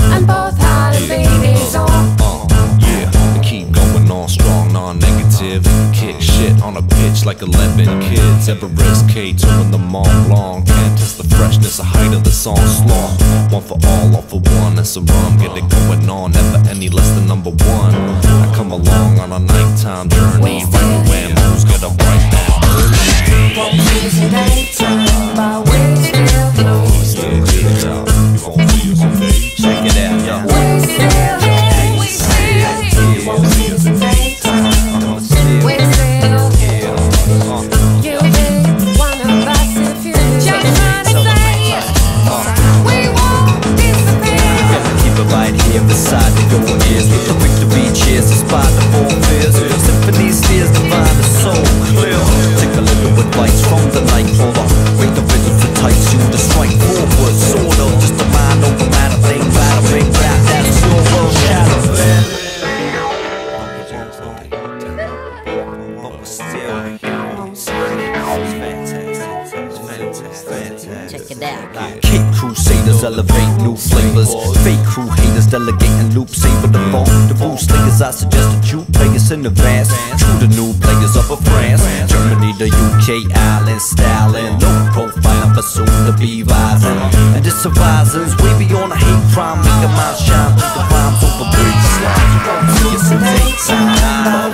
And both heart and babies on. Yeah, and keep going on strong, non-negative. Kick shit on a pitch like 11 kids. Everest K2 in the Mont Blanc. Can't test the freshness, the height of the song slong. One for all, all for one, it's a rum. Get it going on, never any less than number one. I come along on a nighttime journey. Right away, who's gonna write that early? Check it out. Kick crusaders elevate new flavors. Fake crew haters delegating loop saver the phone. The boo slingers, I suggest that you play us in advance. True to new players up of France, Germany, the UK, Ireland, styling. Low profile for soon to be rising. And this horizons, we be on a hate crime. Make a mind shine through the rhymes over bridge slides. It's a daytime.